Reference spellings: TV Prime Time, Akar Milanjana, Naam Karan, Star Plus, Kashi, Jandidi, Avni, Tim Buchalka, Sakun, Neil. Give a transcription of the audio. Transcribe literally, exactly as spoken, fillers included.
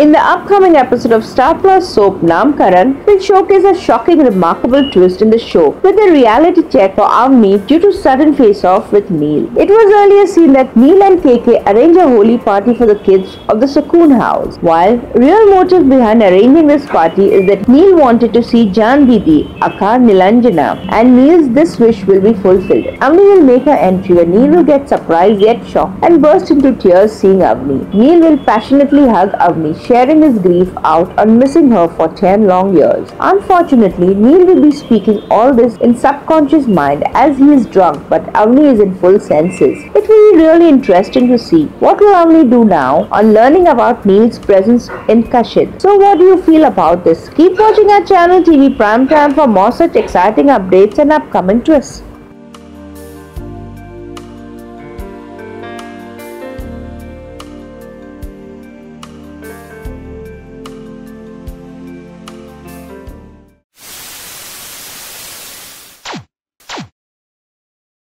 In the upcoming episode of Star Plus soap Naam Karan will showcase a shocking, remarkable twist in the show with a reality check for Avni due to sudden face-off with Neil. It was earlier seen that Neil and K K arrange a holy party for the kids of the Sakun house, while real motive behind arranging this party is that Neil wanted to see Jandidi, Akar Milanjana, and Neil's this wish will be fulfilled. Avni will make her entry and Neil will get surprised yet shocked and burst into tears seeing Avni. Neil will passionately hug Avni, sharing his grief out on missing her for ten long years. Unfortunately, Neil will be speaking all this in subconscious mind as he is drunk, but Avni is in full senses. It will be really interesting to see what will Avni do now on learning about Neil's presence in Kashi. So what do you feel about this? Keep watching our channel T V Prime Time for more such exciting updates and upcoming twists.